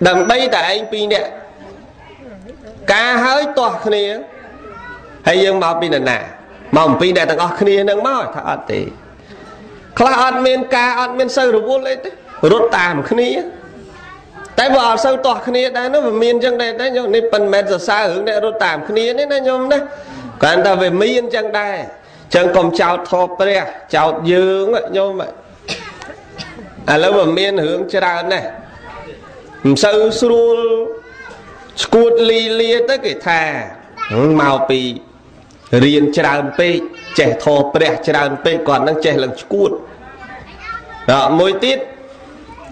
đằng bay tại anh pin nè cá hơi to kia hay dương màu pin là nè màu pin này thằng ở kia đang mỏi thật thì khăn men cá ăn men sâu rụt lên rụt tạm kia tại vợ sâu to kia đấy nó về miền trong đây đấy nhom này phần mệt giờ xa hướng này rụt tạm kia đấy nó nhom đấy còn ta về miền trong đây chẳng còn chào thọ đây chào dương nhom vậy à lâu về miền hướng chơi đàn này sâu sưu cột li li tới cái thà màu pì riêng tràn pe trẻ thò bẹt tràn pe còn đang trẻ lần cột đó mỗi tiết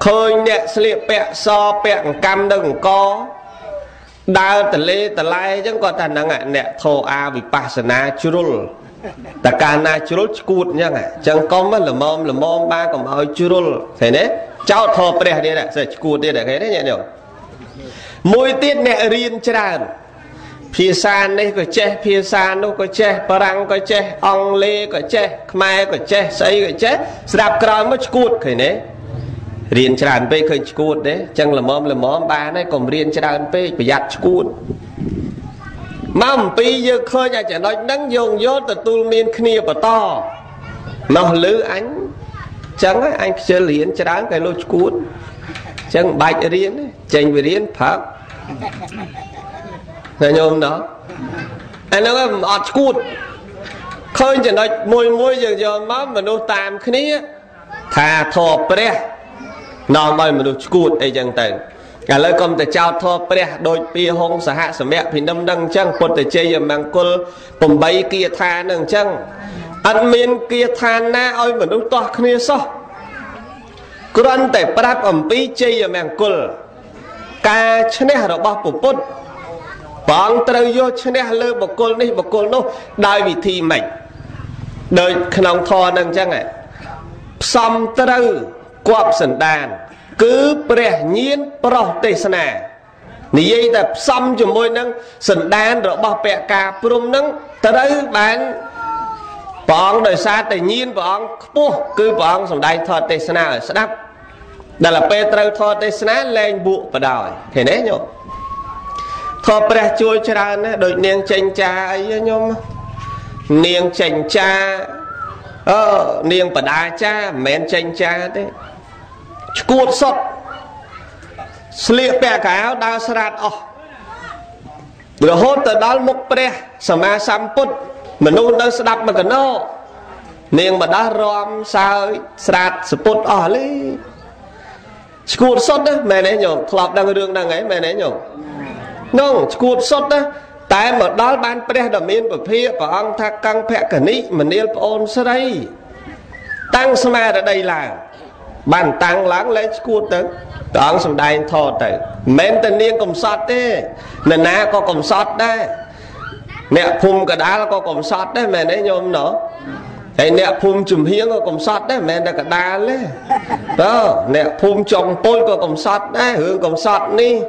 khơi nhẹ sẹp bẹt so bẹt cam đừng có đau tận lê tận lai chẳng còn thành năng ạ nhẹ thò a bị pasana churul ta cana churul cột nha ngạ chẳng có mất là mom ba còn hơi churul thế đấy cháu thò bẹt đây này sẽ cột đây này thế đấy nhẹ nhở mỗi tiết nhẹ riêng tràn phía san đây có che phía san đâu có che parang có che ong lê có che mai có che say có che sạp cờ mới cút khởi nấy riêng tràn pe khởi cút đấy chẳng là móm ba này còn riêng tràn pe phải giặt cút mắm pì giờ khơi nhà trẻ nói nắng dùng gió từ tu miên khnia và to nó lứ ánh chẳng anh chơi riêng tràn cái lô cút chẳng bạch riêng chành về riêng phật này nhôm đó anh nói là ọt cút khơi chỉ nói môi môi giờ giờ má mà nó tạm cái ní thà thọ pre nòng mày mà nó cút ấy chẳng tệ cả lời công từ chào thọ pre đôi pi hông xã hạ xã mẹ thì đâm đăng chăng quật từ chơi giờ mang côn bồng bay kia tha đằng chăng ăn miên kia tha na ơi mà nó to cái ní so cứ ăn tại prap ẩm pi chơi giờ mang côn ca chén này là bao phủ bút bọn tôi vô cho nên lơ bọc côn đi bọc côn nó đai vị thì mệt đời khăn thò đang chăng này xong tôi quặp sần đàn cứ bẻ nhiên bỏ tê sân à như vậy là xong cho môi năng sần đàn rồi bỏ bẻ cà prum năng tôi bán bọn đời xa tự nhiên bọn cứ bọn sầm đai thò tê sân à sẽ đáp đó là Peter thò tê sân à lên bụng và đòi thế đấy nhở thọ bẹt chui tràn đấy đội niềng chành cha ấy nhom niềng chành cha niềng bẩn đá cha men chành cha đấy cuột sọt sliệp bẹt cả áo đào sạt ọ rồi hốt từ đó mốc bẹt sma samput mình nôn đang đập mà cái nó niềng bẩn đá rom sao sạt sput ọ lấy cuột sọt đấy mẹ nấy nhom thọp đang đường đang ấy mẹ nấy nhom nông cột sốt đó, tại mà đó ban pre đầm yên bờ phía và ông thắc căng phe cả ní mình yêu ôn xơ đây tăng sma ở đây là bàn tăng láng lấy cột tới ông sầm đai thò tới men tên niên cầm sọt đấy nền ná có cầm sọt đấy nẹt phum cả đá là có cầm sọt đấy mẹ đấy nhôm nó cái nẹt phum chùm hiếng có cầm sọt đấy mẹ đã cả đá đấy đó nẹt phum trồng tôi có cầm sọt đấy hướng cầm sọt đi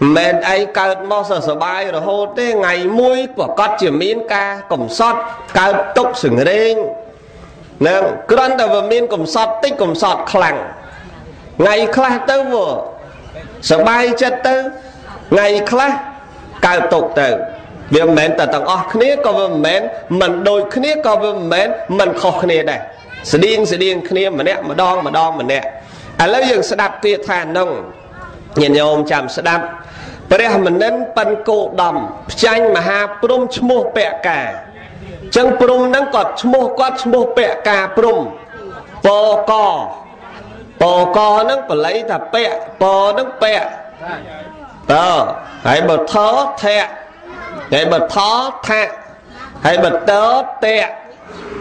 mẹ ấy cào mò sờ sờ bay rồi hô thế ngày muối của cắt chỉ miên ca cẩm sọt cào tốc sừng đen nên cứ ăn tàu vào miên cẩm sọt tích cẩm sọt khẳng ngày khla tới vừa sờ bay chết tới ngày khla cào tốc tới việc mẹ tờ tầng o khné có vừa mẹ mình đôi khné có vừa mẹ mình khó khné đây sẽ điên khné mà đong mà nè à lấy dừng sẽ đạp kia than nông nhìn nhau ông chạm sẽ đâm bởi mình nên phân cổ đầm tranh mà ha prum chmô bẹ cả chẳng prum nắng cọt chmô quát chmô bẹ cả prum bò cò nắng phải lấy thà bẹ bò nắng bẹ tờ hãy bật thớ thẹ hãy bật thó thẹ hãy bật tớ tẹ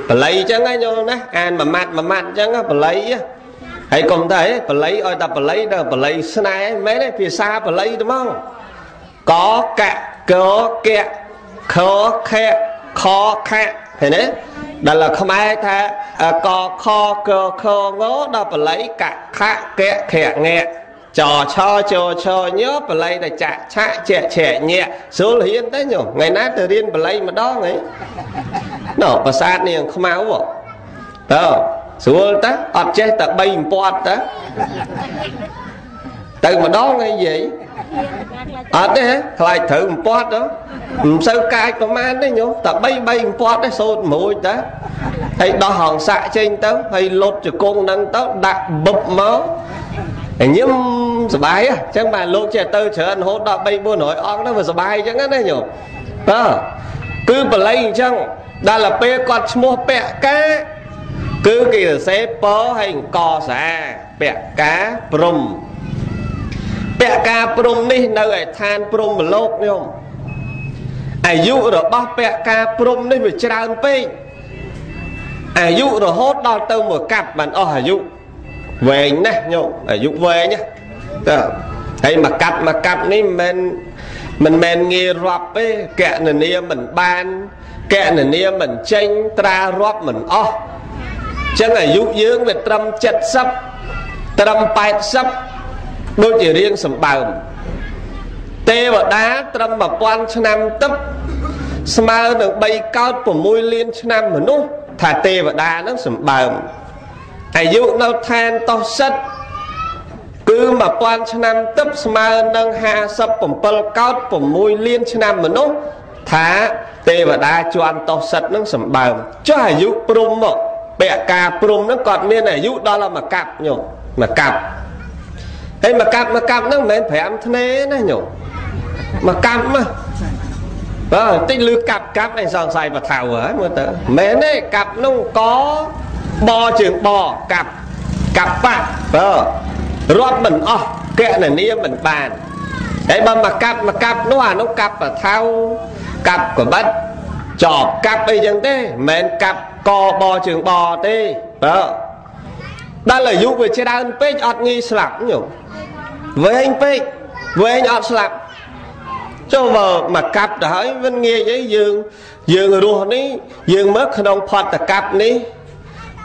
phải lấy chẳng ai nhau nè ăn mà mặn chẳng á phải lấy hãy cùng thấy phải lấy ôi ta phải lấy đâu phải lấy thế này mấy đấy phía xa phải lấy đúng không có cả có kẹt khó khe khó khe thế đấy đó là không ai tha có kho cơ khơ ngố đâu phải lấy cả khạ kẹt khẹ nghe trò cho nhớ phải lấy để chạ chạ trẻ trẻ nhẹ số là hiên tới nhở ngày nát từ điên phải lấy mà đó ấy nó phải sát này không máu vậy đâu sủa ta, ọt chết ta bay một bọt ta, từ mà đó ngay vậy ở đấy hả lại thử một pot đó sao cai có man đấy nhú ta bay bay một pot đấy sôi mũi ta hay đo hòn xạ trên tớ hay lột cho con nâng tớ đặt bụp máu nhiễm sờ bay á chẳng mà lột trẻ tơ chở ăn hốt đó bay bua nổi on đó mà sờ bay chẳng á đấy nhú cứ bờ lấy chẳng đa là pe con mua pe cá cứ kìa xếp bó hay cò xà pe cá prum pe cá prum ní nơi ai than prum mà lột nhú không ai dụ rồi bao pe cá prum ní mà tràn pe ai dụ rồi hốt đo tơ một cặp bạn ở ai dụ về nè nhung ai dụ về nhá thấy mà cặp ní mình nghe rập ấy kẹt nền nia mình ban kẹt nền nia mình tranh tra rập mình o chẳng là dụ dưỡng về trăm chật sấp trăm bảy sấp đôi chỉ riêng sầm bầm tê và đá trăm mà quan năm tấp smile được bay cao của môi liên năm mà nút thả tê và đá nó sầm bầm ai dụ nào than to sắt cứ mà quan năm tấp smile nâng hà sấp cùng pel cao của môi liên năm mà nút thả tê và đá cho ăn to sắt nó sầm bầm cho ai dụ prum một bẹ cà prum nó còn miên này dụ đó là mà cạp nhổ mà cạp đây mà cạp nó mến phải ăn thế này nhổ mà cạp mà tích lư cạp cạp này sao xài và thảo hả mà tớ mến đấy cạp nó có bò trường bò cạp cạp bạc rót mình o kệ này nia mình bàn đấy mà cạp nó à nó cạp và thao cạp của bắt chọp cạp bây chẳng thế mến cạp co bò trường bò tê đó đã là dụ về chế đa anh pech ọt nghi sạp nhỉ với anh pech với anh ọt sạp cho vợ mà cặp đã hỏi vẫn nghe giấy dương dương rùa ní dương mất khả năng phật là cặp ní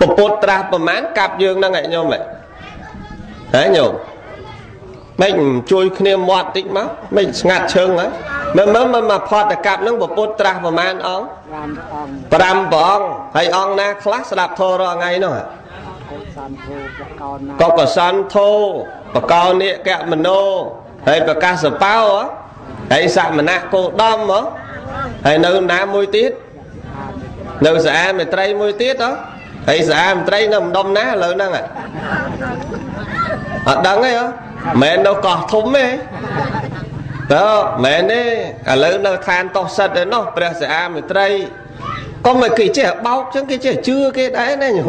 bộ bột ra bộ mán cặp dương đang ngại nhau mẹ thế nhỉ mình chui khne mọt tích máu mình ngạt chừng ấy mà phật là cặp nó bộ bột ra bộ mán ống ปรำปองให้อองนาคลาสดับโทรไงเนาะก็สันโทปกรณ์นี่แกมโนให้ประกาศสเปาเหรอให้สะมณะโกดมเหรอให้នៅណាមួយទៀត đó mẹ nè à lớn đâu than to sạch đấy nó bây giờ à mày tây con mày kì trẻ bao chứ cái trẻ chưa cái đấy này nhỉ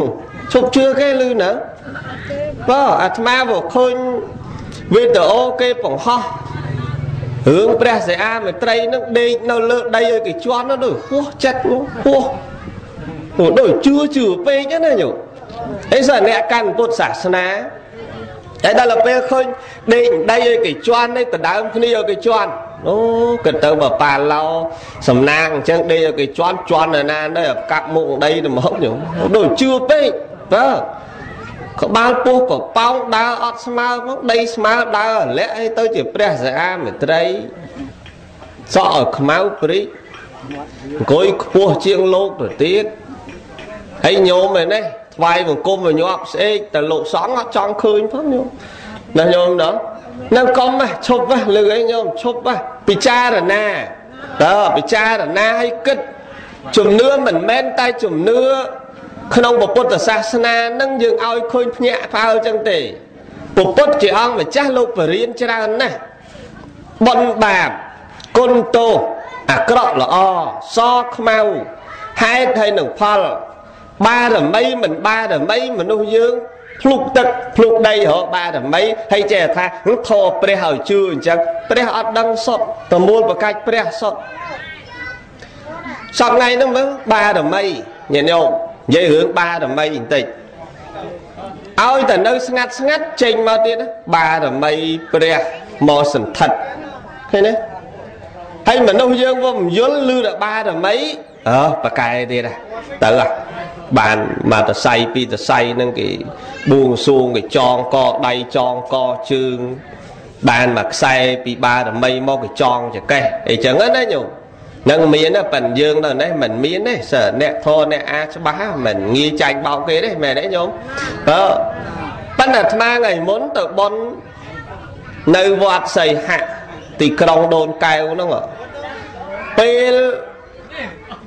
chụp chưa cái lư nữa đó à ma vào khơi về tờ ok phòng ho hướng bây giờ à mày tây nó đây nó lợn đây rồi cái choán nó đổi khô chặt luôn khô đổi chưa trừ pe chứ này nhỉ ấy giờ nè căn cột xả ná đấy đó là bây khơi định đây cái choan đây từ đá không đi cái choan ô cần tơ mà bà lau sầm nang chẳng đây cái choan choan là nan đây cặp mụn đây là mốc nhỉ đổi chưa pê đó có bao po có bao đá ở smart đây smart đá lẽ hay tôi chỉ bẻ ra mà đây sợ máu pri coi cua chiên lô rồi tiếc hay nhôm này đây vai một côm vào nhọp sẽ từ lộ sóng ở trong khơi phớt nhôm là nhôm đó năm con mà chụp mà lười nhôm chụp mà bị cha là na đó bị cha là na hay cất chùm nưa mình men tay chùm nưa không ông bộc bột ở xa na nâng giường ao khơi nhẹ phao chân tề bộc bột chỉ ông phải cha lục và riêng cha ra nè bọn bàm côn tô à cọ là o so mau hai thầy nồng phal ba là mấy mình ba là mấy mình nuôi dưỡng phục tật phục đây họ ba là mấy hay trẻ tha nó thò pre hào chưa chẳng pre họ đang sọt tầm môn và cách pre sọt sọt này nó mới ba là mấy nhẹ nhõm dây hướng ba là mấy tịch ôi tận nơi ngắt ngắt chênh mau tiết ba là mấy pre mò sần thật thế đấy hay mình nuôi dưỡng vòng dướng lư là ba là mấy và cái đây này tự à bạn mà ta say pi ta say nên cái buông xuông cái tròn co đầy tròn co chương bạn mà say pi ba là mây mò cái tròn chả cây thì chẳng hết đấy nhung nâng miến là phần dương rồi đấy mình miến đấy sợ nè thôi nè a cho bá mình nghi tranh bao cái đấy mày đấy nhung đó bắt là ma ngày muốn tự bon Nơi vọt xây hạ thì còng đồn cao nó ngờ Pêl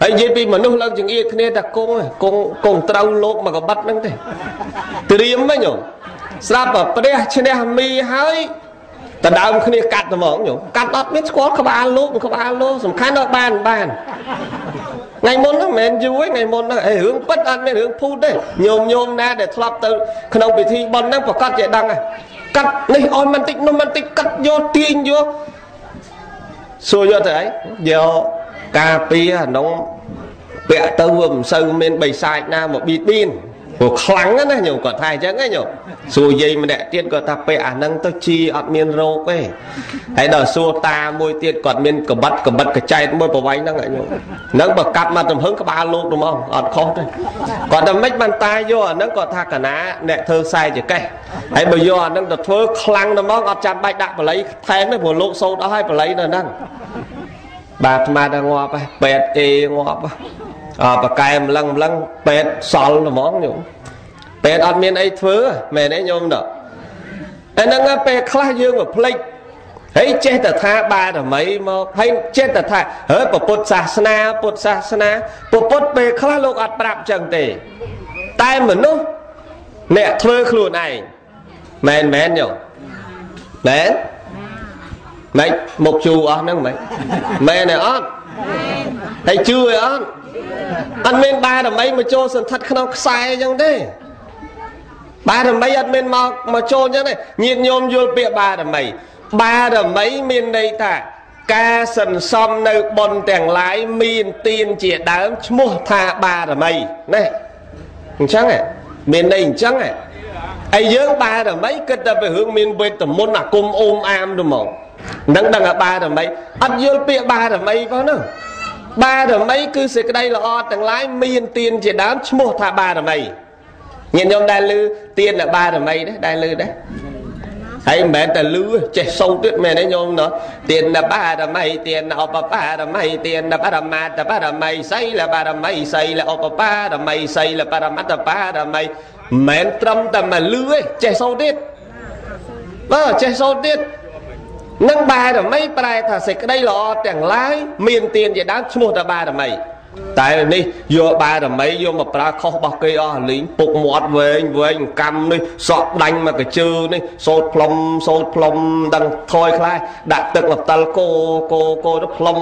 Hãy subscribe cho kênh Ghiền Mì Gõ để không bỏ lỡ những video hấp dẫn. Cà pia nóng bẹ tơ vườn sâu bên bầy sai na một bịt pin một khoáng đó nhiều quả thai chứ nghe nhiều xua dây mà đẹp tiên của ta bẹ nâng tới chi ọt miên rô quê hãy đờ xua ta môi tiên còn miên cờ bật cái chay môi bò bánh nâng lại nhiều nâng bật cặp mà tầm hứng các ba lô đúng không ọt khó thôi còn tầm mách bàn tay vô nâng còn tha cả ná nẹ thơ sai chỉ cây hãy bây giờ nâng đợt thơ khăng nó móc ọt chạm bạch đạp và lấy thêm cái bộ lộ sâu đó hay và lấy là nâng bạt mà đang ngọt á, bẹt kì ngọt á. Bà cài một lần, bẹt xòl là món nhũng. Bẹt ọt miên ấy thứ, mẹ nấy nhôm đó. Nên nâng bẹt khá dương và phêch. Hãy chết ta tha ba là mấy một, hãy chết ta tha. Hỡi bà Phật xa sá, bà Phật bẹt khá lúc ọt bạp chẳng tì. Tại mà nó, nẹ thơ khluồn ảnh. Mẹn mẹn nhũng. Mẹn. Mấy, một chú ớt nâng mấy. Mẹ này ớt. Thầy chư ấy ớt. Ất mênh ba đầm ấy mà chôn sẵn thật khăn ốc sai chẳng thế. Ba đầm ấy ất mênh mà chôn chẳng thế. Nhiệt nhôm vô bịa ba đầm ấy. Ba đầm ấy mênh đây ta. Ca sẵn xóm nơi bồn tèng lái mênh tiên chỉ đám mua tha ba đầm ấy. Này. Chẳng chẳng ạ. Mênh đây chẳng ạ. Ây dưỡng ba đầm ấy kết ra về hướng mênh bê tầm môn là cung ôm am đúng không? Nâng đăng ở ba đầm ấy ất dương bịa ba đầm ấy có nữa. Ba đầm ấy cứ sẽ cái đây là ọt tầng lái miên tiền chỉ đám chứ một thả ba đầm ấy. Nhìn nhóm đai lư tiền là ba đầm ấy đấy, đai lư đấy. Thấy mẹ ta lư trẻ sâu tuyết mẹ đấy nhóm nó. Tiền là ba đầm ấy, tiền là ọp ba đầm ấy, tiền là ba đầm mát là ba đầm ấy. Xây là ba đầm ấy, xây là ọp ba đầm ấy, xây là ba đầm mát là ba đầm ấy. Mẹ trâm tầm mà lư ấy, trẻ sâu tuyết. Vâng, trẻ sâu tuyết. Nâng ba đầm ấy bà thả sạch đây là tảng lái miền tiền vậy đáng chung một ba đầm ấy. Tại vì vô ba đầm ấy vô mà bà khóc bọc cây o lính phục mọt với anh cầm đi. Sọt đánh mà cái chư đi. Sốt plom đằng thôi khai. Đã tức lập tà là cô đó plom.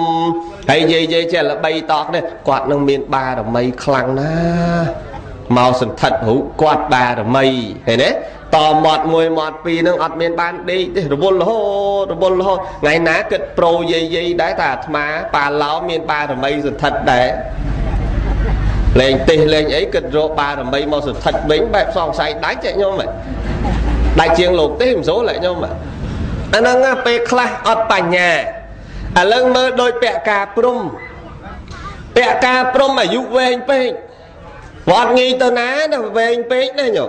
Hay dây dây chè là bay tọt đi. Quạt nâng miền ba đầm ấy khăn á. Màu sẵn thật hữu quạt ba đầm ấy. Thế đấy. Tò mọt vì nâng ọt miền ban đi. Rồi bồn lô hô. Ngày ná kịch pro dây dây đáy thả thma. Bà lão miền ba rồi mây rồi thật đấy. Lên tì lên ấy kịch rô ba rồi mây. Màu rồi thật bính bẹp xong say đáy chạy nhau mày. Đại chiến lột tí hình số lại nhau mày. Anh nâng á bê khla ọt bà nhà. Anh nâng mơ đôi bẹ cà prum. Bẹ cà prum mà dụ về hình bếch. Vọt nghi tờ ná nó về hình bếch nè nhổ.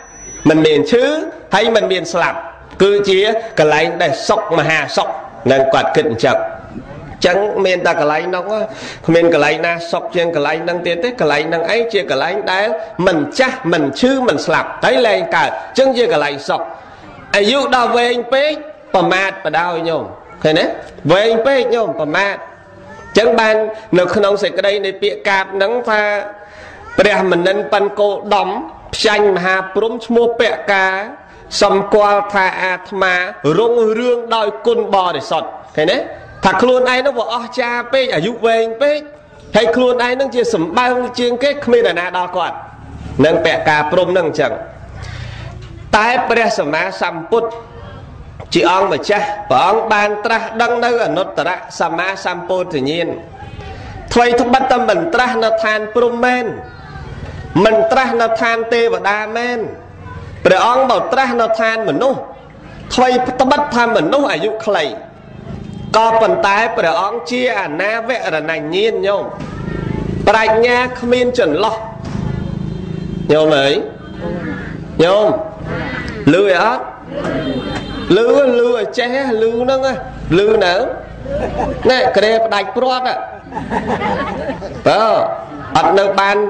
Mình miền chứ hay mình miền sạp. Cứ chia cái lấy để sọc mà hà sọc. Nên quạt kinh chật. Chẳng miền ta cái lấy nó có. Miền cái lấy na sọc trên cái lấy năng tiến tới. Cái lấy năng ấy chia cái lấy đá. Mình chắc mình chứ mình sạp. Thấy lên cả chân chia cái lấy sọc. Ai dụ đào về anh bếch. Bà mát bà đào nhôm. Thế nế. Về anh bếch nhôm bà mát. Chẳng ban nó không sẽ cái đây này bịa cạp nắng pha. Bà đè mình nên bắn cô đóng. Chanh mà hà bóng mua bẹ cá. Xong qua thà át mà. Rung rương đôi côn bò để sọt. Thế đấy. Thả khuôn ai nó bỏ ơ cha bếch ở dụ vệnh bếch Hay khuôn ai nó chỉ sầm băng chiên kết không biết là nà đo còn Nâng bẹ cà prôm nâng chẳng Tại bè sầm má xăm bút Chị ông mà cha Bỏ ông bàn tra đăng nâu ở nốt tra Sầm má xăm bút thì nhiên Thôi thông bắt tâm mình tra nó than prôm men Mình tra nó than tê và đa men Bè ông bảo tra nó than mình nô Thôi thông bắt tham mình nô ở dụ khẩy Có phần tái bởi ông chia à na vệ là nành nhiên nhau Bạch nha không yên chuẩn lọc Nhau mấy Nhau Lưu á Lưu lưu ở chế lưu nâng á Lưu nấu Nè cái này bạch bọt á Ất nâng ban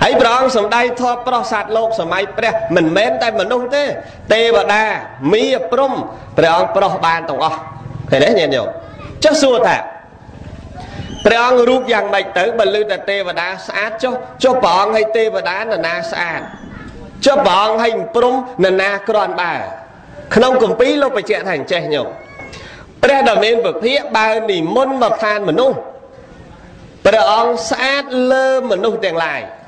Hãy bà ông xong đây thôi bà đọc sạch lộp xong ai bà đẹp Mình mến tay mà nông thế Tê và đá, mía prô Bà ông bà đọc bàn tổng ọ Thế đấy nhìn nhiều Chắc xua thả Bà ông rút dàng mạch tới bà lưu là tê và đá sát Cho bà ông hay tê và đá là ná sát Cho bà ông hành prung là ná còn bà Không cùng phí lúc bà chạy thành chạy nhau Bà đàm em vực hiếp bà nỉ môn và than mà nông Bà ông sát lơ mà nông tiền lại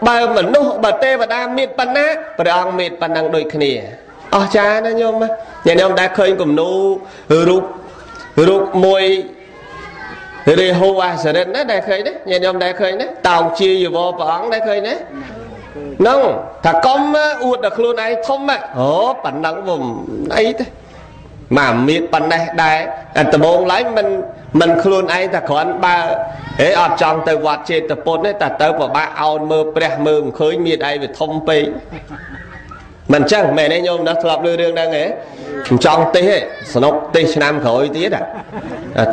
Bà mà nụ bà tê và đá miệt bắn á Bà ông miệt bắn đăng đôi cái này Ồ chá nó nhôm á Nhẹ nhàng đã khơi cùng nụ Rụp Rụp môi Rê hô à sở đến đấy, đại khơi đấy, nhìn nhầm đại khơi đấy Tàu chia dù vô bóng đại khơi đấy Nông, thả công á, ụt đặc luôn ấy thông á Ồ, bắn đắng vùng ấy thế Mà miệt bắn này, đại Tầm bông lấy mình luôn ấy, thả con ba Ê, ọt chồng tờ vọt chê tờ bốn ấy, thả tớ vào ba áo mơ bạc mơ Khơi miệt ấy về thông bê Mình chẳng, mẹ này nhôm đã lập lưu đường đang ấy Trong tí ấy, sở nốc tí cho nam khói tí ấy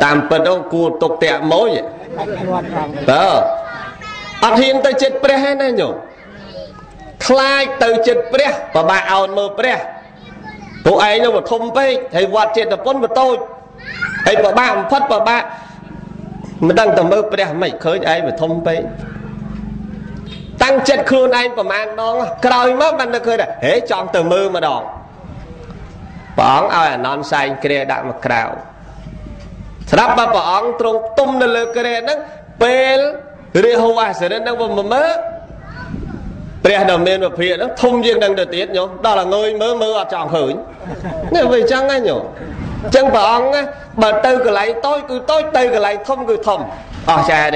Tạm bật ông cụ tục tẹ mối vậy Ất hình tới chết bế hết này nhổ Khai tới chết bế và bà áo mơ bế Bố ấy nó bảo thông bế Thầy vọt chết là bốn bà tôi Thầy bà bà ông phất bà bà Mà đang tầm mơ bế mày khơi ấy bà thông bế Tăng chết khuôn anh bà màn đó Khói mất bà nó khơi là Hế chọn tờ mơ mà đó Bà ông áo là non xanh kia đạc mà khảo Sắp bà ông trông tùm nè lơ kê rê nâng Pêl rê hô á sở nâng vô mơ mơ Pêl đồng miên và phía nâng thông riêng nâng được tiết nhô Đó là ngôi mơ mơ ở trọng khởi Nên vậy chăng á nhô Chăng bà ông á Bà tư cứ lấy tôi tư cứ lấy thông cứ thông Ở xa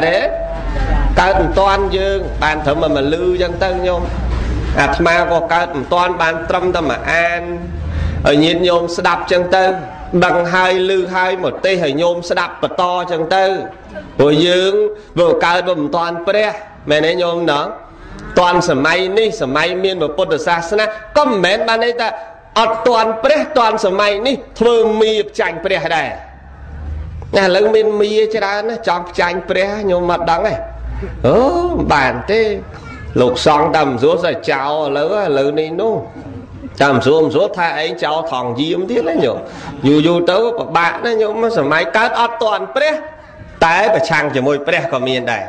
đế Các toàn dương Bạn thử mà lưu dân tân nhô Ảt mà có các toàn bạn trâm tâm mà an Ở nhìn nhôm sẽ đạp chân tư Đăng hai lưu hai một tí Hãy nhôm sẽ đạp và to chân tư Vừa dưỡng vừa cao bầm toàn bế Mẹ này nhôm nó Toàn sở may ní sở may miên và bột xa xa ná Có mến bà này ta Ở toàn bế toàn sở may ní Thơ mi chanh bế đây Nè lưng miên mi chứ đó Chọc chanh bế nhôm mật đắng này Ồ bản thế Lục xong tầm rốt rồi cháu Lỡ này nô Chàm xuống rốt thay ấy cháu thòng diêm thiết đấy nhổ Dù tớ của bạn đấy nhổ mà máy cát ọt toàn bế Tái bà chàng cho môi bế của mình đây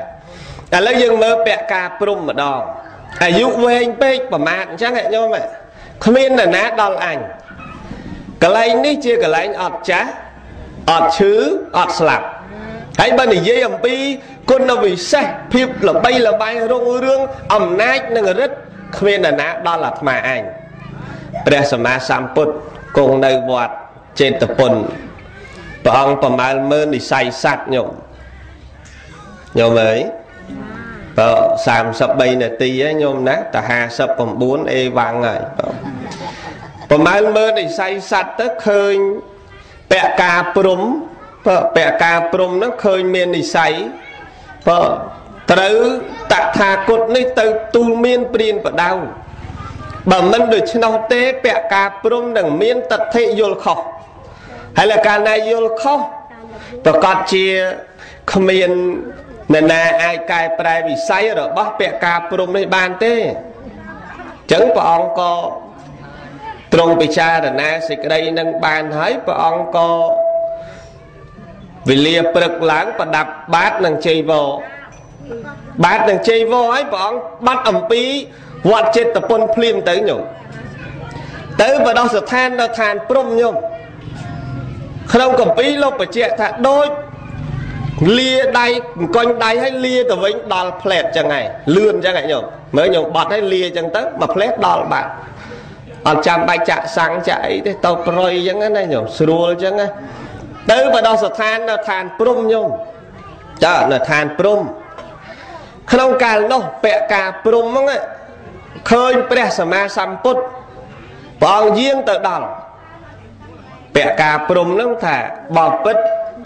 Đã lấy dân mơ bẹ ca prung ở đó Hãy dụ với anh bếch bà mạng chắc hẹn nhô mẹ Không biết là nát đòn ảnh Cả lãnh đi chia cả lãnh ọt chá ọt chứ ọt sạp Hãy bà này dây ẩm bi Côn nó vì xe Phiếp là bay rung rương ẩm nách nâng rít Không biết là nát đòn là thma ảnh Bà sở má xăm bút Cùng nơi vọt trên tập bồn Bà ông bà mơ mơ đi say sát nhộm Nhộm ấy 33 นาทีโยมนะแต่54เอวังไงประมาณเมื่อในไซสัตว์ก็เคยแปะกาปรุมแปะกาปรุมนั้นเคยเมียนในไซเปิดตื้อตัดทากดในตื้อตูเมียนเปลี่ยนประดาวบ่มันโดยชนองเตะแปะกาปรุมดังเมียนตัดเทโยลข้อให้ละการนายโยลข้อประกอบเชียขมีนนั่นน่ะไอ้กายปลายวิสัยหรอบ่แปะกาปรุมในบ้านเต้จังปองก็ตรงไปชาแต่นาสิกได้นั่งบานหายปองก็วิเลียปรึกหลังประดับบาทนังเจวอบาทนังเจวอไอ้ปองบัดอัมปีวัดเจตปนพลิมเต๋อหนุ่มเต๋อประดองสถานเราทานปรุมหนุ่มเราอัมปีเราไปเจตะโดยเลียใดก้อนใดให้เลียแต่วิ่งดอลเพลทจังไงเลื่อนจังไงโยมเมื่อโยมบอดให้เลียจังตั้งมาเพลทดอลบาทอันจำใบจะสังใจได้เตาปล่อยจังไงโยมสรัวจังไงเติมมาดอสถานเราทานปรุมโยมจ้าเราทานปรุมขนมการเนาะเปะกาปรุมมั้งไงเคยเปรี้ยสมาสัมพุทธปองเยี่ยงเตาดอลเปะกาปรุมนั่งถ่ายบอบปิดเป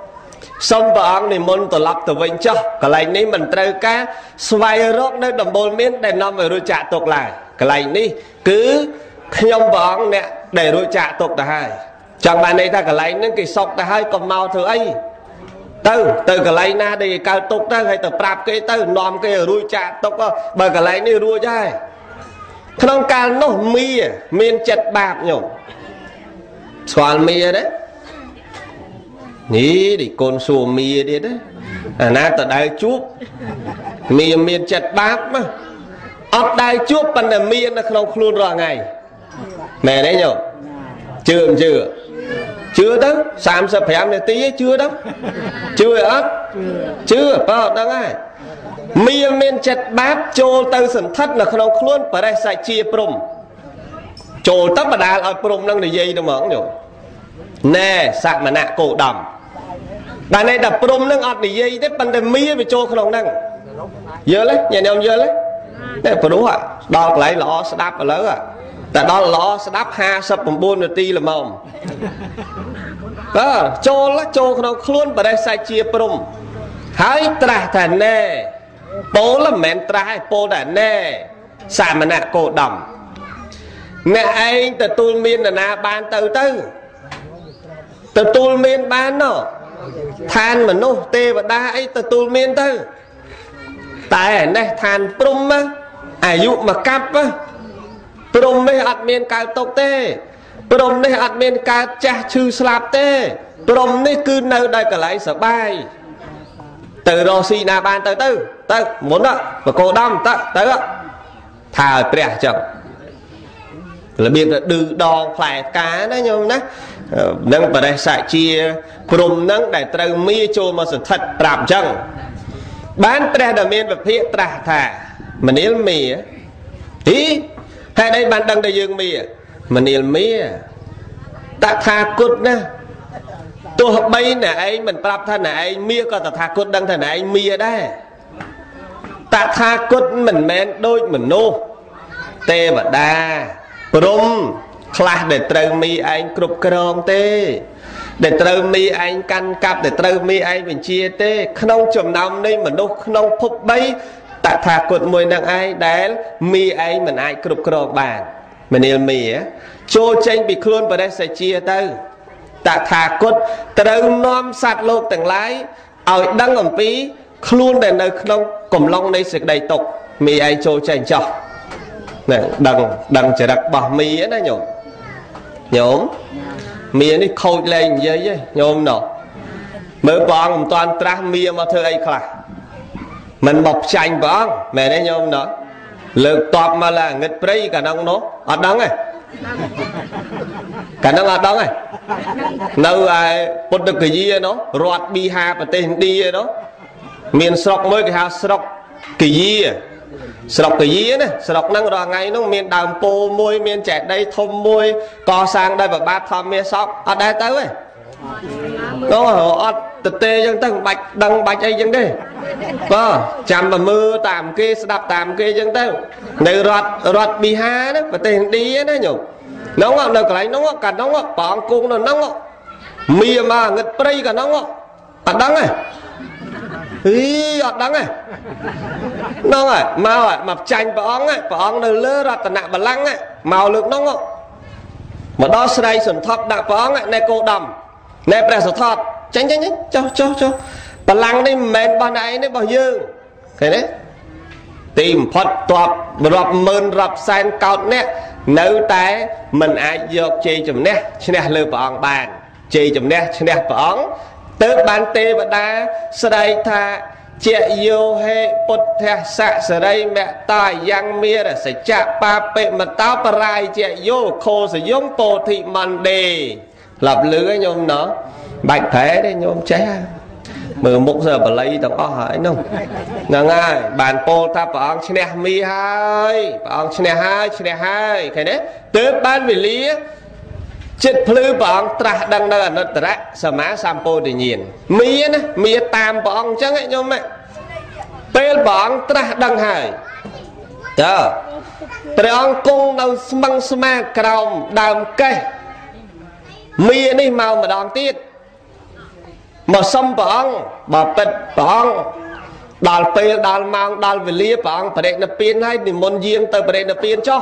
สมบัติในมณฑลตัวเวงเจ้าก็เลยนี้มันเตะก้าสวายรบในดับบลเมียนได้นำไปรู้จักตกหลายก็เลยนี้คือขยมบังเนี่ยได้รู้จักตกแต่ให้จังหวะนี้ถ้าก็เลยนั้นกิศกแต่ให้ก็เมาเถอะไอ้เตอก็เลยน่าได้การตกได้ให้เตอปราบก็เตอนอมก็รู้จักตกก็เบอร์ก็เลยนี้รู้ใจขนมการน้องมีเมียนจัดบาปหยงสอนมีได้นี่ดิโกนสูมีเด็ดนะแต่ได้จุบมีจัดบาปมั้งออกได้จุบปันแต่มีนะเราครูรอไงแม่ได้ยังchưa đó 30 này tí chưa đó chưa ấp chưa bao đó ngay miền chặt bát trồ từ sẩn thất là không luôn phải đây sai chia prom trồ tất cả đã ở prom đang để dây đâu mà không hiểu nè sạ mà nạ cổ đầm đàn này đập prom đang ở để dây đấy ban đêm mía bị trồ không năng dơ lấy nhà nào dơ lấy đấy phải đúng ạ đo lại lọ đáp và lớn ạแต่ตอนล้อดับ54นาทีละมองโจละโจขนมคล้วนไปได้ใส่เชียปรุมหายตราแต่แน่โปละแมนตราให้โปแต่แน่สามัญโกดำเนี่ยไอ้แต่ตูนมีนนะบานเตอเตอแต่ตูนมีนบานเนาะทานเหมือนโนเตบดาไอ้แต่ตูนมีนเตอแต่เนี่ยทานปรุมมะอายุมากับมะปรมในอัดเมียนการตกเต้ปรมในอัดเมียนการแจกชื่อสลับเต้ปรมในคืนนั้นได้กระไรสบายเตอร์โรซีนาบานเตอร์เตอร์หมุนอ่ะประโกดัมเตอร์ถ่ายเปรี้ยจังแล้วเบียดดื้อดองแผลก้านะโยมนะนั่งประเดี๋ยวใส่เชียปรมนั่งได้เตอร์มีโจมาสุดทัดปราบจังบ้านเปรี้ยเดเมียนแบบเพี้ยตราถ่ามันนี่มีอีให้ได้บันดังได้ยังมีมันเอลมีตะทากุดนะตัวใบไหนมันปรับท่าไหนเมียก็ตะทากุดดังท่าไหนเมียได้ตะทากุดมันแมนโดยเหมือนโนเตบดาปรุมคลาดเด็ดเติมมีไอกรุบกรองเตเด็ดเติมมีไอกันกับเด็ดเติมมีไอเป็นเชียเตขนมจมน้ำในเหมือนโนขนมพบใบแต่ถ้ากดมวยนางไอ้แดนมีไอ้เหมือนไอ้กรุบกรอบบานมันเอลมีโจเจงบิคล้วนไปได้ใส่เชียเตอร์แต่ถ้ากดเติมน้อมสัตว์โลกแต่งไรเอาดังอ่ำปีคล้วนแต่ในขนมกลมลงในศึกใดตกมีไอ้โจเจงจ่อเนี่ยดังจะดักบ่มีนะโยมมีนี่โคตรแรงเยอะๆโยมเนาะเมื่อปองผมตอนตรัสมีมาเธอไอ้คลามันบอกใจบ้างแม่ได้ยอมเนาะเลิกตอบมาละเงินปรีกันน้องเนาะอัดดังไง Cả nó ngọt đông này. Nâu bột được cái gì đó, rọt bi hà và tên đi đó. Miền sọc mới cái hà sọc cái gì à. Sọc cái gì á, sọc năng rồi ngay nó miền đàm pô môi, miền trẻ đây thôm môi. Co sang đây và ba thom miền sọc, ở đây tới ấy. Đó là tật tê chân tầng bạch, đăng bạch ấy chân đi. Chạm và mưa tạm kia, đạp tạm kia chân tầng. Này rọt bi hà đó, và tên đi á nhục. Nóng ngọt được lấy nóng ngọt cả nóng ngọt, bỏ cung nó nóng ngọt. Mìa mà ngật prây cả nóng ngọt. Ở đăng này. Ý, ọt đắng này. Nó rồi, mau rồi, mập chanh bà ong nó lơ ra tần nạ bà lăng ấy. Màu lực nóng ngọt. Mà đó xe đây xuân thọt đạ bà ong ấy, này cô đầm. Này bà xuân thọt, chanh chanh chanh, cho bà lăng này mẹn bà này, này bà dương. Thế đấy. Tìm phật tọp, rập mơn rập xanh cọt nè. Nếu tế, mình ai dọc chê chùm nè. Chứ nè lưu bà ong bàn. Chê chùm nè, chứ nè bà ong. Tớ bán tê vật đá, sơ đây thà, chẹ yêu hệ bột thè sạ, sơ đây mẹ tài giang mê là sẽ chạ ba bệ mà tao bà rai chẹ yêu khô sẽ giống bồ thị màn đề. Lập lưới nhôm nó, bạch thế đấy nhôm cháy à. Mười mục giờ bà lấy tổng o hỏi nông. Nàng ơi, bàn bồ ta bà ông chê nè mi hai, bà ông chê nè hai, thế đấy. Tớ bán về lý á. Chết phư bóng trả đăng đăng ảnh nó trả sở má sampo để nhìn. Mía tam bóng chẳng ấy nhôm ạ. Pêl bóng trả đăng hài. Trong cung đâu măng sma cọng đàm cây. Mía này màu mà đòn tiết. Mà xâm bóng, bà bật bóng. Đòi pêl đòi mong đòi về lia bóng. Bà đệ nạp pin hay thì môn riêng tờ bà đệ nạp pin cho.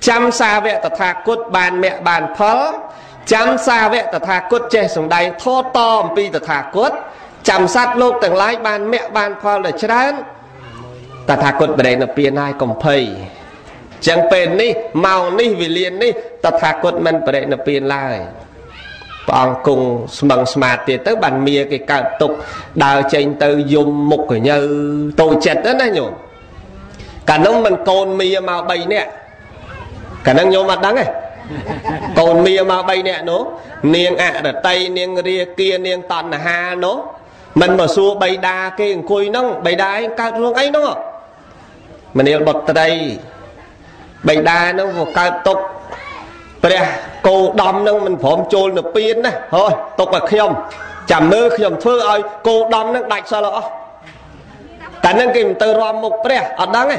chăm xa vẹn ta thạc cốt bàn mẹ bàn phó. Chăm xa vẹn ta thạc cốt chê xuống đây thô tòm bi ta thạc cốt. Chăm sát lúc tầng lái bàn mẹ bàn phó là chết án. Ta thạc cốt bởi đây là biên ai còn phây. Chẳng bền đi, màu đi, vì liền đi. Ta thạc cốt mình bởi đây là biên lai. Bọn cùng bằng smart thì tức bàn mìa cái cạo tục. Đào chênh tư dùng mục của nhau tổ chật đó này nhổ. Cả nông mình cồn mìa màu bầy nè. Cả nông nhôm mặt đắng này. Cồn mìa màu bầy nè nó. Niêng ạ ở tây, niêng ria kia, niêng toàn là hà nó. Mình mà xua bầy đa kia khui nông. Bầy đa anh cao ruông ấy nó. Mình yêu bật đây. Bầy đa nó vô cao tục. Cô đâm nông mình phỏng chôn được pin nè. Thôi tục là khiêm. Chảm mơ khiêm thưa ơi. Cô đâm nông đạch sao lỡ. Cả nông kìm từ rõm mục bầy ở đắng này.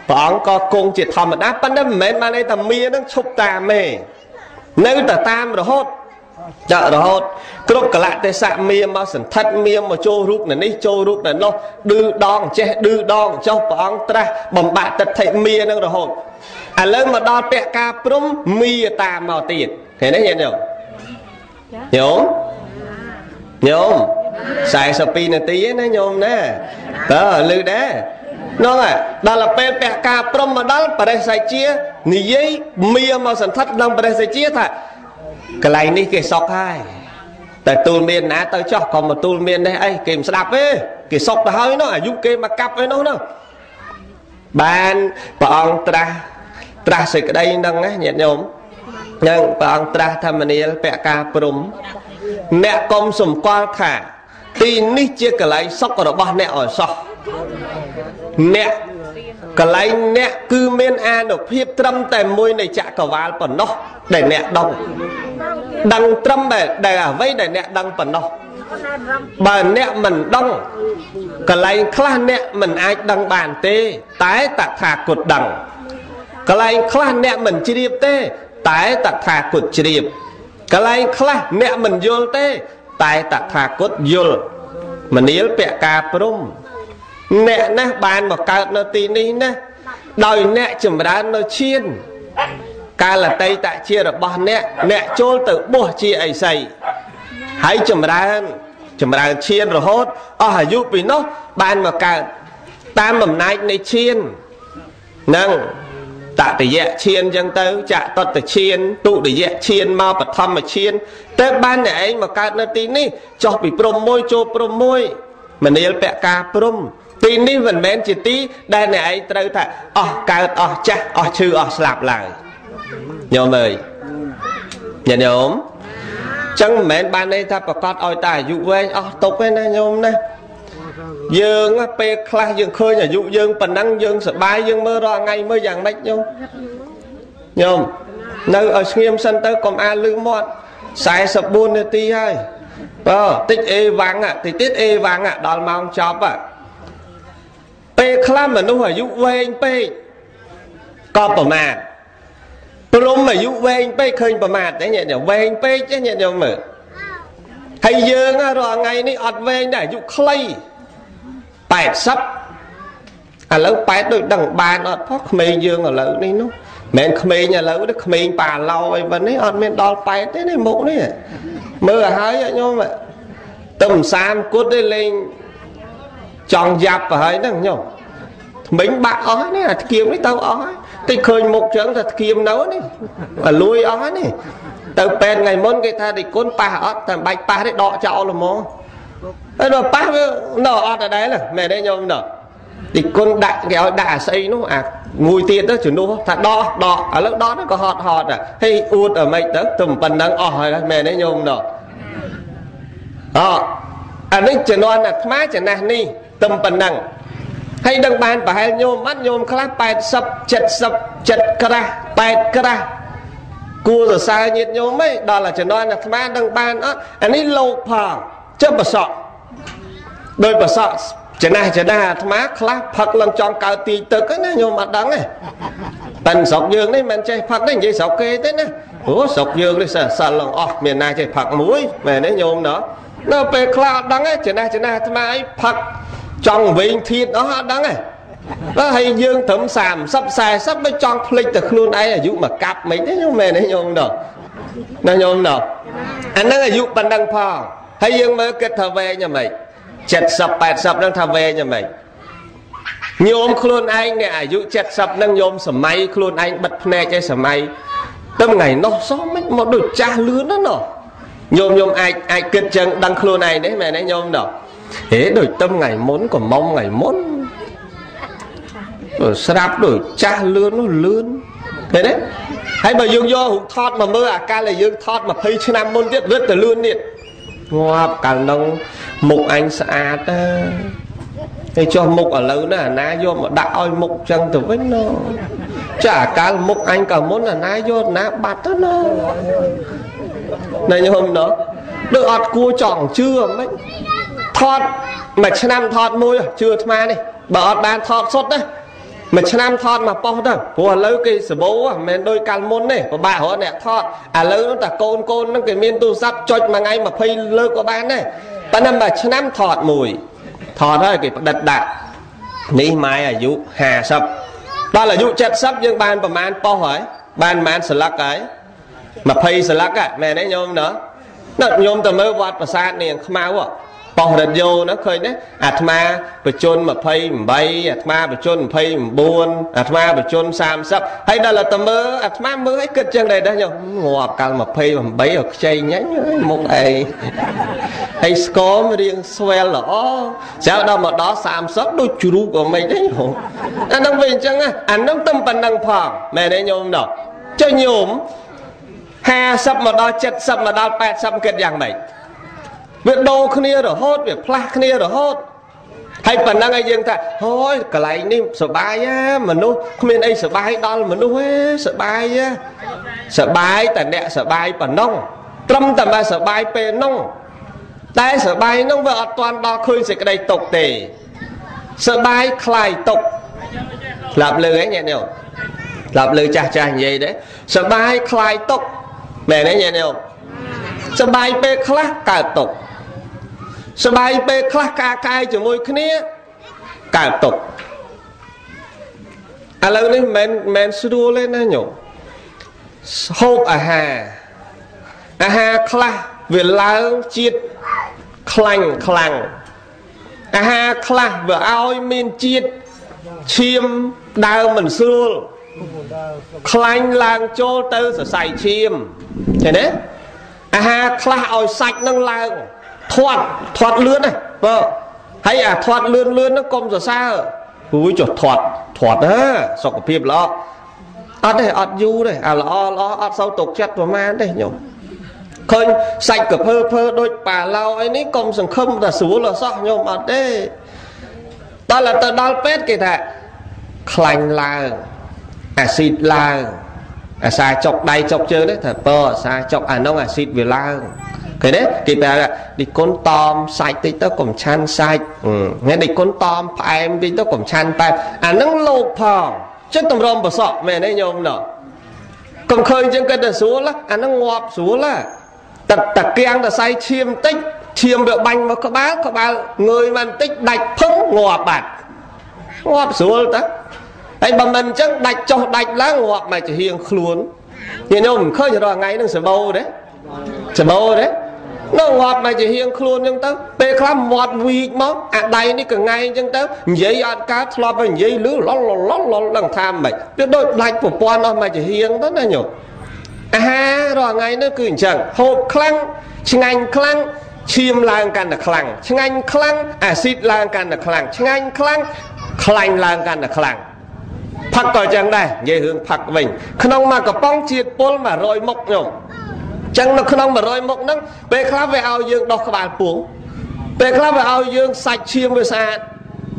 Bọn có cung chỉ thầm đáp bắn đâm mến mà này thầm mía nó chụp tà mê. Nếu ta tam rồi hốt. Chợ rồi hốt. Cốc cả lại tới sạm mía mà sẵn thất mía mà chô rút này ní chô rút này nó. Đưa đòn chế đưa đòn cho bọn ta bầm bạc tật thầy mía nó rồi hốt. À lỡ mà đo bẹ ca bấm mía tà màu tiền. Thế đấy nhé nhé. Nhốm. Nhốm. Xài sọ pin là tí nó nhôm nè. Đó lưu đá. Nó là đó là bên bè ca bông mà đó bà đây xài chia. Nhi giấy mìa mà sản thất nông bà đây xài chia thật. Cái này này kìa sọc hai. Tại tùl miền ná tới cho. Còn mà tùl miền đây ấy kìm sẽ đạp ấy. Kìa sọc là hơi nó. Dũng kì mà cặp ấy nó. Bạn bà ông tra. Tra xịt ở đây nâng á nhẹn nhôm. Nhưng bà ông tra thầm mình đi bè ca bông. Nẹ công xùm qua thả. Tì ní chia cái lấy sọc của nó bà nẹ ở sọc. Nẹ Cả lấy nẹ cư mên an ở phía trăm tèm môi này chạ cả vào phần nó để nẹ đồng đăng trăm để ở vây để nẹ đăng phần nó bà nẹ mình đông cả lấy khá nẹ mình ai đăng bàn tê tái tạc thà cột đằng cả lấy khá nẹ mình chi điệp tê tái tạc thà cột chi điệp cả lấy khá nẹ mình vô tê tái tạc thà cột vô mình yếu bẹ cà prôm nẹ nè bàn mà cợt nó tí ní nè đời nẹ chùm ra nó chiên ca là tây tạ chia rồi bỏ nẹ nẹ chôn tự bùa chia ấy xây hãy chùm ra chiên rồi hốt hả giúp vì nó bàn mà cợt ta mầm nách này chiên nâng tạ tỷ dẹ chiên chân tớ chạ tật tỷ chiên tụ tỷ dẹ chiên mau bật thăm mà chiên tới ban nẹ ấy mà cợt nó tí ní cho bị prom môi cho prom môi mình yếu bẹ ca prom tí ní vẫn mến chỉ tí đây này ấy trâu thật cao chắc chư slạp lại nhóm ơi nhà nhóm chẳng mến ban đây ta bà phát ôi ta dụ với tục với nè nhóm nè dương á bê khá dương khơi nhà dụ dương bình năng dương sợ bái dương mơ ra ngay mơ dàng mách nhóm nhóm nơi ở nghiêm sân tới còn ai lưu mọt sai sập buôn nè tí hay tích ê vắng ạ thì tiết ê vắng ạ đó là mong chóp ạ bê khá mà nó phải dụ với anh bê có bỏ màn tôi lúc mà dụ với anh bê khơi bỏ màn đấy nhẹ nhẹ với anh bê chứ nhẹ nhẹ mở thầy dương á rồi ngày này ọt về anh đã dụ clay bạch sắp à lâu bạch đôi đằng bàn ọt phó khmênh dương ở lâu này nó mẹn khmênh ở lâu đó khmênh bà lâu ấy vẫn ấy ọt mẹn đo bạch thế này mũ này mơ hơi vậy nhôm ạ tầm xám cốt đây lên tròn dạp và hơi đằng nhôm mình bạc ói này kiếm đấy tao ói tôi khơi một chướng thật kiếm nấu này và lui ói này tao bèn ngày môn cái tha thì côn pa ót thằng bạch pa đấy đọ chậu là mó rồi pa nở ót ở đấy là mẹ đây nhôm nở thì côn đại cái ói đã xây nó mùi tiền đó chuyển đua thằng đọ ở lúc đó nó có hot hay uột ở mày tớ tùm bần đang ói mẹ đấy nhôm nở anh ấy chỉ nói là má chỉ nè ni tùm bần đang hay đăng bàn và hai nhôm mắt nhôm khác sập chật ra bẹt ra cua rồi xa nhiệt nhôm ấy đó là chỉ nói là má đăng bàn á anh ấy lâu phà chứ bà sọ đôi bà sọ chỉ này má khác phật làm tròn cao tì tực á nhôm mặt đắng này tần sọc dương đấy mình chơi phật đấy vậy sọc kê thế nè sọc dương đấy sợ lòng miền này chơi phật muối về đấy nhôm nữa nó về khác đắng ấy chỉ này má ấy phật trong vinh thiên đó đắng này nó hay dương thấm sàm sắp xài sắp mới trong lịch thực luôn ấy là dụ mà cặp mấy thế nhưng mà đấy nhôm đâu nó nhôm đâu anh đang là dụ bàn đăng phò hay dương mới kết thờ về nhà mày chẹt sập bẹt sập đang thờ về nhà mày nhôm luôn anh nè dụ chẹt sập đang nhôm sờ máy luôn anh bật nè chơi sờ máy tâm ngày nó xó mấy một đôi cha lứa nó nọ nhôm ai kết chân đăng luôn này đấy mẹ đấy nhôm đâu thế đổi tâm ngày muốn còn mong ngày muốn sạp đổi cha lươn nó lươn thế đấy hay mà dương do hụt thọt mà mơ ca là dương thọt mà thấy chứ nam môn tiết rất là lươn điện ngoạp càng đông mục anh xa ta hay cho mục ở lâu là ná vô mà đã oi mục chẳng từ vết nó chả cá mục anh cả muốn là ná vô ná bạt đó nó này như hôm đó được ọt cua tròn chưa mấy thọt mà chân nam thọt môi chưa ma này bọt bàn thọt sốt đấy mà chân nam thọt mà po đâu của lấy cái sờ bố mình đôi can môn này của bà họ nè thọt lấy nó là côn nó cái miên tu sắp chọi mà ngay mà phây lơ của bán này ta nằm mà chân nam thọt mùi thọt thôi cái đặt đạn ní mai à dụ hà sập đó là dụ chặt sắp nhưng bàn mà ăn po hỏi bàn mà ăn sờ lắc ấy mà phây sờ lắc à mẹ đấy nhôm nữa nó nhôm từ mới vặt và sát này mau à bỏ đặt vô nó khơi đấy atma và chôn mà phây bay atma và chôn phây buồn atma và chôn sam sắp hay đó là tầm mơ atma mơ ấy kịch chân này đó nhau ngọt càng mà phây mà bấy ở chay nhánh một ngày hay scom riêng swell lỏ sao đâu mà đó sam sắp đôi chuột của mình đấy nhổ anh đang về chăng á anh đang tâm phần đang phẳng mẹ đấy nhôm đâu chơi nhôm ha sắp mà đó chết sắp mà đó pet sắp kịch dạng mày việc đồ khnia rồi hốt việc pla khnia rồi hốt Hay phần năng ai dân ta, thôi cái này đi sợ bay á, mà nó không nên ai sợ bay đó mà nó sợ bay á, sợ bay tại nè sợ bay phần nông, trăm tầm ba sợ bay pe nông, tai sợ bay nông vợ toàn đo khơi sẽ cái này tục tề, sợ bay khai tục, làm lời ấy nhẹ nhàng, làm lời cha cha gì đấy, sợ bay khai tục, mẹ đấy nhẹ nhàng, sợ bay pe khá cả tục. Sẽ bài bê khắc ca kai cho môi khá nha cả tục. À lâu này mình sẽ đua lên nha nhổ hộp à hà khắc về lao chiết khlang khlang à hà khắc về ao mình chiết chim đào mình sẽ đua khlang làng cho tớ sẽ xài chim thế đấy à hà khắc ao sạch năng làng thoát lươn này vợ hay à thoát lươn lươn nó công giờ xa ui chỗ thoát ha sọc của phim lọ ọt đây ọt du đây à lọ ọt sau tục chặt vào man đây nhổ khơi sạch cặp phơ đôi bà lao ấy ní công sừng không là xúa là sọ nhôm ọt đây đó là tờ đal pet kì thà khành là acid là à xài chọc đầy chọc chơi đấy thà bờ xài chọc à nông acid về la cái đấy kịp là đi con tom sạch thì tao cũng chan sạch nghe đi con tom phải em đi tao cũng chan tay à nắng lột phẳng chân tầm rôm bờ sọ mẹ đấy nhôm nọ còn khơi chân cái đợt xuống là à nắng ngọt xuống là tật kiang là say chiêm tích chiêm được banh mà có ba người mình tích đạch phúng ngọt bạt ngọt xuống ta anh bà mình chắc đạch cho đạch lá ngọt mà chỉ hiền luôn nhìn nhôm khơi cho đó ngay đang sờ bầu đấy nó ngọt này chỉ hiền khôn chúng ta, bê khám ngọt vị món, à đây ní cả ngày chúng ta, dễ ăn cá thọp và dễ lứa lót lằng tham mày, biết đôi lạnh của con nó mày chỉ hiền rất là nhiều, à rồi ngày nó cứ chẳng hộp khăng, chanh khăng, chim lang can là khăng, chanh khăng, acid lang can là khăng, chanh khăng, khanh lang can là khăng, phật cõi chẳng đây, dễ hướng phật mình, không mà có bong chiết bôn mà rồi mốc nhổ. Chẳng nó không mà rồi mốc nắng bê khá về ao dương đọc các bạn buông bê khá về ao dương sạch chiêm về xa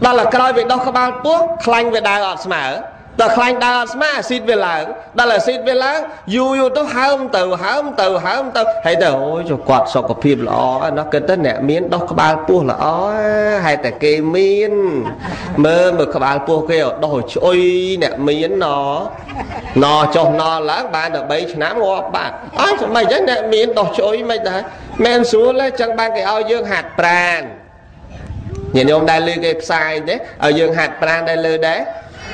đó là cái việc đọc các bạn buông khanh về đài ọt mà đó khanh đài ọt mà xịt về láng đó là xịt về láng dù tôi hám tàu hãy tờ ôi cho quạt sọ của phim là ó nó kết tất nẹ miếng đọc các bạn buông là ó hay tại kê miếng mơ mà các bạn buông kêu đôi ôi nẹ miếng nó cho nó lá bạn ở bấy nám ngọt bạn ôi mày chắc nè miếng đỏ chối mày đấy men xuống lấy chẳng ban cái ao dương hạt pran nhìn ông đây lư cái sai đấy ở dương hạt pran đây lư đấy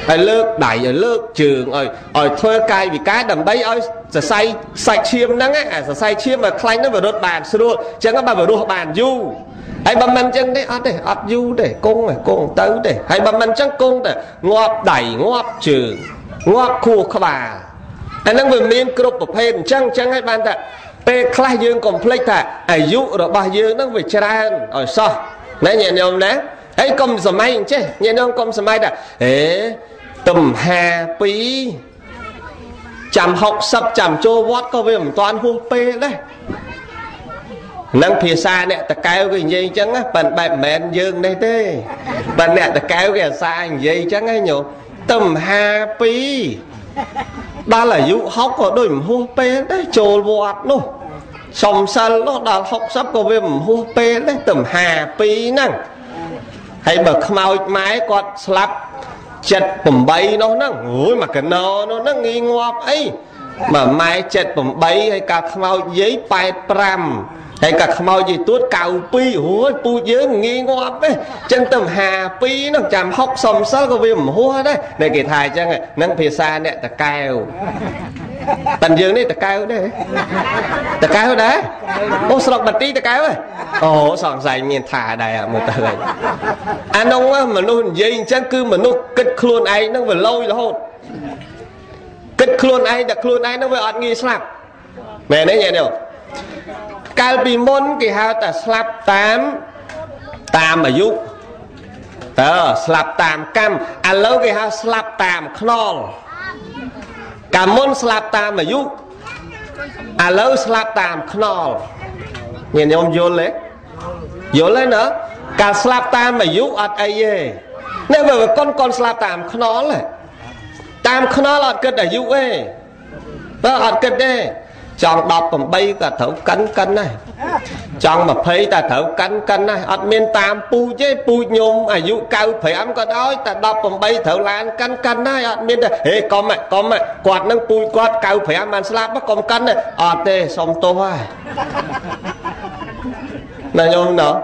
ở lướt đẩy ở lướt trường ở thuê cay vì cá đầm bấy ơi sẽ say sạch chiêm nắng á sẽ say chiêm mà khanh nó vào đốt bàn xưa luôn chẳng có bà vào đốt bàn du hay bấm mình chân đấy ở đây ấp du để cung tới để hay bấm mình chân cung để ngọt đẩy ngọt trường ngọt khu các bà anh đang vừa miên cướp bập hên chăng hay ban ta pe khai dương còn plek ta ai dụ rồi bà dương đang về chán ở so nãy nhẹ nhom nè ấy công sờ mai chứ nhẹ nhom công sờ mai đã ế tầm hà pí chạm học sập chạm trôi vót có về một toàn hô pe đấy năng phía xa nè ta kéo cái dây chăng á bạn bè mẹn dương này thế bạn nè ta kéo cái xa dây chăng ấy nhổ tầm hà pí đó là dụ hóc ở đôi hô pê đấy trồ vọt luôn sòng sân nó đã hóc sắp có về hô pê đấy tầm hà pí năng hay bật mau máy con slap chật bầm bay nó năng ôi mà cái nó năng nghi ngọt ấy mà máy chật bầm bay hay cả mau giấy bài pram hay cả mau gì tuốt cào pi ôi pu dớ nghi ngọt ấy chân tầm hà pi nó chạm hóc sòng sân có về hô đấy này kể thầy chăng này năng phía xa nè ta cao tần dương này ta cao đấy ô sọc bật đi ta cao ấy ô sòng dài miền thả đầy à một tờ này anh ông á mà nó dây chắc cứ mà nó kết khuôn ấy nó vừa lâu là hôn kết khuôn ấy đặt khuôn ấy nó vừa ọt nghi slap mẹ đấy nhẹ đều cao bị môn kỳ hào ta slap tám mà giúp tớ slap tám cam à lâu kỳ hào slap tám knol cả môn slap tam mà giúp à lâu slap tam knol nhìn ông vô lên nữa Cả sạp tam mà dũ ọt ấy dê. Nếu bởi vì con sạp tam khó nó lại. Tam khó nó là ọt kết ở dũ ấy. Đó ọt kết đê. Chọn đọc còn bay cả thấu cắn này. Chọn mà phê ta thấu cắn này. ọt miên tam pu chế pu nhôm. Ở dũ cao phê ấm có đói. Ta đọc còn bay thấu lan cắn này. ọt miên ta. Ê con mẹ. Quạt nâng pui quạt cao phê ấm ăn sạp bắt con cắn này. ọt đê xong tô ai. Này nhôm nó.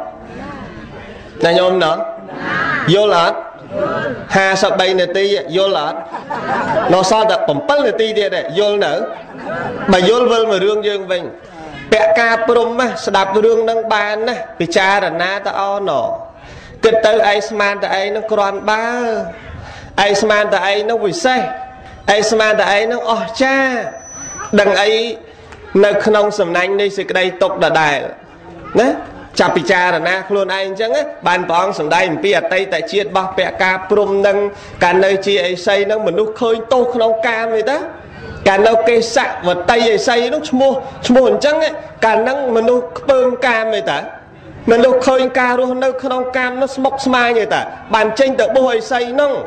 Này nhôm nó vô lợt hà sợ bay này ti vô lợt nó sao đặt bấm bấm này ti đi đấy vô nữa mà vô vơi mà rương dương mình bẹ ca prom á đạp rương đang bàn á bị cha đàn na ta o nọ kịch tới Iceman ta ấy nó còn ba Iceman ta ấy nó quỳ say Iceman ta ấy nó o cha đằng ấy nơi khung sầm nanh đây sự đây tục là đài nè chà bị cha là na luôn anh chứ bàn phong sầm đây mình bịa tay tại chiết bọc bẹ ca prom nâng cả nơi chi ấy xây nâng mình lúc khơi tô không cam vậy đó cả đâu cây sạ và tay ấy xây lúc mua buồn chứ cả nâng mình lúc bơm cam vậy ta mình lúc khơi ca luôn đâu không cam nó mọc smai vậy ta bàn tranh tự bôi xây nâng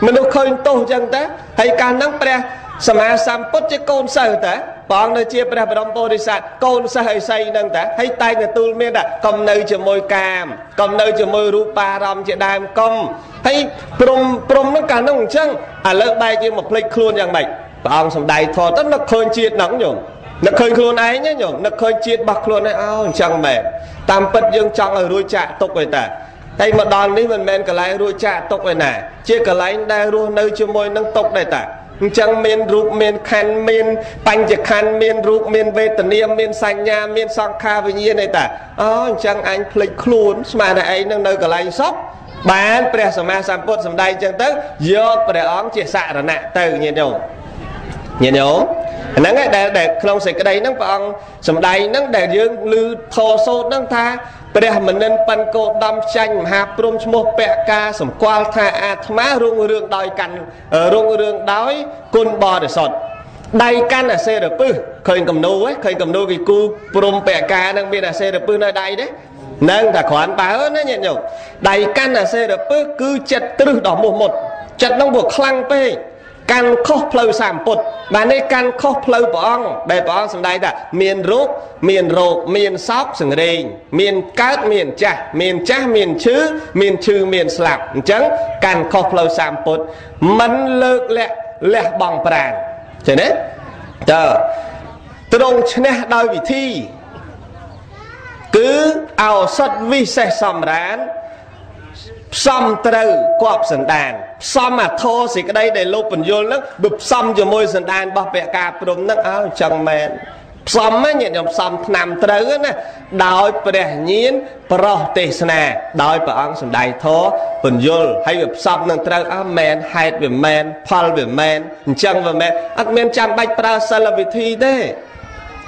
mình lúc khơi tô chân ta hay cả nâng bẹ sầm à sầm bớt chứ con sợ ta bọn nơi chia ra đồng bồ đi sạch con sẽ hơi xây nâng ta hay tay người tu miên đã cầm nơi cho môi cam cầm nơi cho môi rupa rong chị đàm công thấy prom nó cả nông chân à lỡ bay như một plek luôn rằng mày bọn sầm đầy thò tất nó khơi chiết nóng nhổm nó khơi luôn ấy nhá nhổm nó khơi chiết bạc luôn ấy ao chẳng mềm tam bật dương trong ở đuôi chạy tục người ta hay mà đòn đi mình men cả lái đuôi chạy tục người này chia cả lái đang đua nơi cho môi nâng tục này ta chẳng miền ruộng miền khăn miền bánh chè khăn miền ruộng miền về tận niệm miền sanh nhà miền song kha với nhiên này ta chẳng anh plek khluôn mà này anh đang nơi cả lành sóc bán pre sầm ma sầm put sầm đây chẳng tới do pre óng chia sạ là nè từ nhiên nhổ nắng để không xịt cái đây nắng bằng sầm đây nắng để dương lư thô sốt nắng tha pre mình nên pan cô đâm chanh hà prom mua bẹ ca sầm qua tha má rung rương đòi cành rung rương đói côn bò để sọt đây can là xe đập pư khơi cầm nô vì cu prom bẹ ca đang bên là xe đập pư nơi đây đấy nâng cả khoản bà ớt nó nhận nhổ đây can là xe đập pư cứ chật từ đỏ một chật nông buộc khăng pê căn khóc phơi sàm bột mà nơi căn khóc phơi bỏng để bỏng sầm đây ta miền rốt miền rột miền sóc sừng rình miền cát miền chả miền chư miền sạp trắng căn khóc phơi sàm bột mình lược lẹ bằng bàn thế đấy chờ trong này đôi vị thi cứ ao sắt vi xe sầm rán xong từ cọp sần đàn xong mà thô thì cái đây để lốp bình vô lắm bụp xong cho môi sần đàn bao bẹ cà prom nấc áo chẳng mềm xong á nhện nhộng xong nằm từ nè đòi bẹ nhiên pro tê sna đòi bẹ ăn sần đài thô bình vô hay bụp xong nằm từ áo mềm hay bẹ mềm phal bẹ mềm chẳng bẹ mềm ăn mềm chăm bạch pra sa là vị thi đấy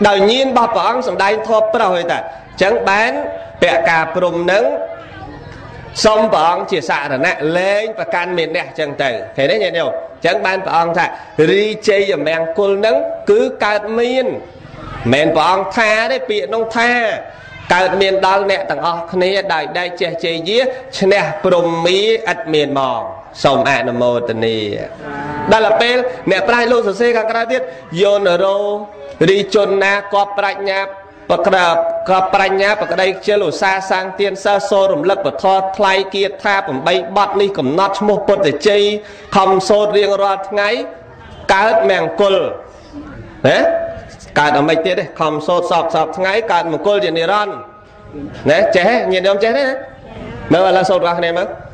đòi nhiên bao bẹ ăn sần đài thô pro hết à chẳng bán bẹ cà prom nấc xong bọn chia sẻ là nè lên và can miền nè chẳng từ thế đấy nhận điều chẳng ban bọn thà ri chơi và mèn côn nắng cứ can miền mèn bọn tha đấy bị nông tha can miền đau nè thằng o này đại đại chơi dế nè prom mỹ ắt miền mòn xong anh em mô tê này đây là pel nè prai lô sơ sê càng ra tiết yonero ri chôn na cọp prai nháp và các bạn nhé và đây chơi lùi xa sang tiên xa xô rùm lật và thoa thay kia tháp và bay bắt đi cầm nọt một bột để chơi không xô riêng rọt ngay cá hết mèng cùl đấy cá ở mấy tiết đấy không xô sọp ngay cá một cùl điện đi răn đấy chế nhìn thấy không chế đấy nếu mà là xô rạc này mất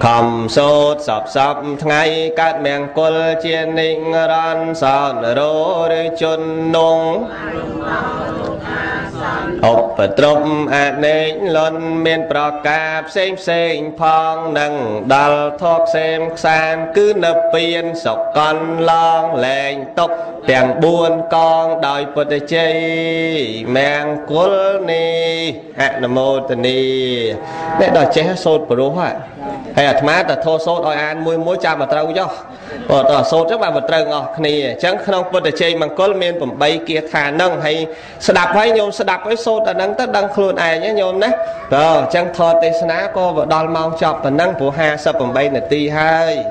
khom sốt sập ngay cát mèng col chiên ninh ran son rô đi chôn nung ốp trộm anh nên lon miền prakap xem phong nâng đào thóc xem sang cứ nấp biên sọc con long lèn tóc Tàng buôn con đòi bột chê mang cuốn ni hạ nằm mô tình ni để đòi chế sốt của đúng hả hay là mát là thô sốt oi ăn mùi mối chà mà trâu cho bỏ tỏ sốt chắc bà vật trần ngọt này chẳng không bột chê bằng cuốn miên bằng bay kia khả năng hay sẽ đạp hay nhôm sẽ đạp với sốt là nâng tất đăng khuôn ai nhé nhôm nách rồi chẳng thơ tế xa ná cô vợ đòn mong chọc và nâng phổ ha sập bằng bay là ti hai